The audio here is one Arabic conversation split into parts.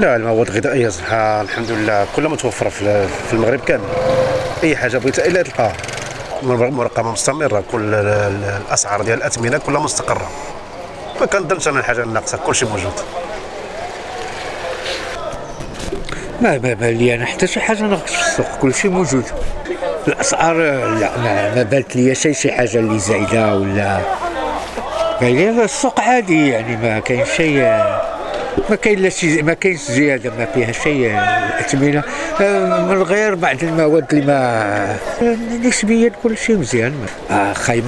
لا المواد الغذائيه صراحه الحمد لله كلها متوفره في المغرب كامل. اي حاجه بغيتها الا تلقاها مرقمه مستمره، كل الاسعار ديال الاثمنه كلها مستقره، ما كنظنش انا الحاجه ناقصه، كلشي موجود. ما بان لي انا حتى شي حاجه ناقصه في السوق، كلشي موجود. الاسعار لا ما بانت لي شي حاجه اللي زايده ولا باين. السوق عادي يعني ما كاين شي، ما كاينش زياده، ما فيها شيء الاثمنه من غير بعض المواد اللي ما نسبيا كلشي مزيان. اخي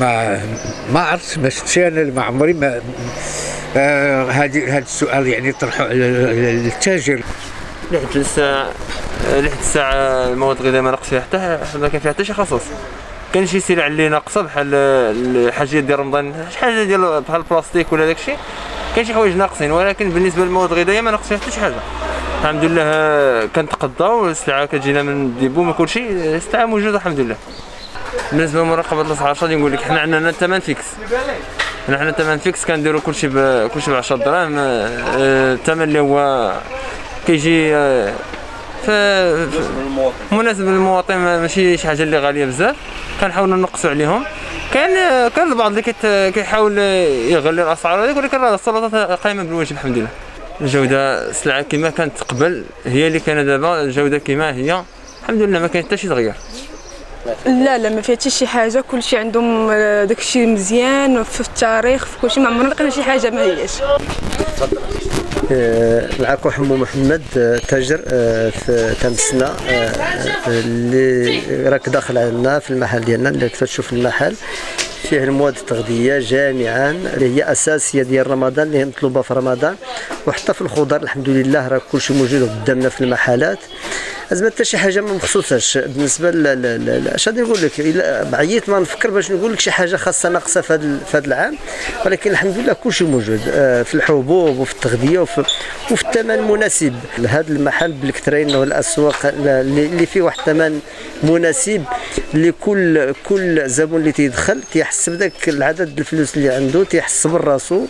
ما عرفت باش تشانل، ما عمري ما هذا السؤال يعني طرحوا للتاجر. لحد الساعه المواد الغذائيه ما ناقص فيها حتى شي خصوص. كاين شي سلع اللي ناقصه بحال الحاجيات ديال رمضان، شي حاجه ديال بحال البلاستيك ولا داكشي، كاين شي حوايج ناقصين، ولكن بالنسبه للمواد الغذائيه ما ناقص فيها حتى شي حاجه. الحمد لله كنتقداو، السلعه كتجينا من الديبو، من كلشي السلعه موجوده الحمد لله. بالنسبه لمراقبه الاسعار غادي نقول لك حنا عندنا الثمن فيكس، حنا الثمن فيكس كنديروا كلشي ب 10 دراهم. الثمن اللي هو كيجي مناسب للمواطن، ماشي شي حاجه اللي غاليه بزاف، كنحاولوا نقصوا عليهم. كان البعض اللي كيحاول يغلي الاسعار هذيك، ولكن راه السلطات قايمه بالواجب الحمد لله. الجوده السلعه كما كانت قبل هي اللي كاينه دابا، الجوده كما هي الحمد لله، ما كاين حتى شي تغيير. لا ما فيها حتى شي حاجه، كلشي عندهم داكشي مزيان في التاريخ، في كلشي، ما عمرنا لقينا شي حاجه ما هياش. معكم حمو محمد، تاجر في تمسنا، اللي راك داخل عندنا في المحل ديالنا. اللي كتشوف المحل فيه المواد التغذيه جميعا اللي هي اساسيه ديال رمضان، اللي هي مطلوبه في رمضان، وحتى في الخضر الحمد لله راه كلشي موجود قدامنا في المحلات. زعما حتى شي حاجه ما مخصوصاش بالنسبه اش غادي نقول لك، الا بعيت ما نفكر باش نقول لك شي حاجه خاصه ناقصه في هذا العام، ولكن الحمد لله كلشي موجود في الحبوب وفي التغذيه وفي الثمن مناسب. هذا المحل بالكترين والاسواق اللي فيه واحد الثمن مناسب لكل زبون اللي تيدخل، تيحس بداك العدد الفلوس اللي عنده، تيحس براسو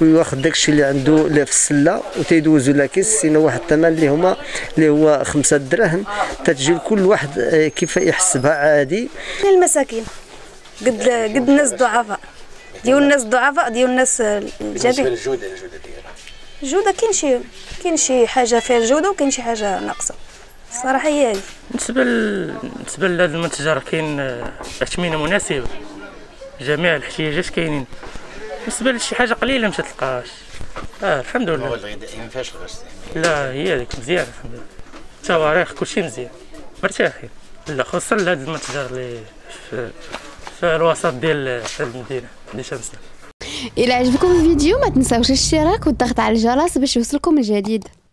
وياخذ داكشي اللي عنده في السله وتيدوزو لاكيس. كاين واحد الثمن اللي هو 5 دراهم، تتجي كل واحد كيف يحسبها عادي. المساكين قد الناس الضعفاء ديال الناس الجابين. الجوده الجوده كاين شي حاجه فيها الجوده، وكاين شي حاجه ناقصه الصراحه هي هذه. بالنسبه لهذا المتجر كاين اثمنه مناسبه، جميع الاحتياجات كاينين. بالنسبه لشي حاجه قليله مشات تلقاهاش. الحمد لله المواد الغذائيه ما فيهاش الغش، لا هي هذيك مزيانه الحمد لله، التواريخ كلشي مزيان، مرتاحين. لا خصوصا لهذا المتجر اللي في الوسط ديال المدينه ديال شمسنا. الى عجبكم الفيديو ما تنساوش الاشتراك والضغط على الجرس باش يوصلكم الجديد.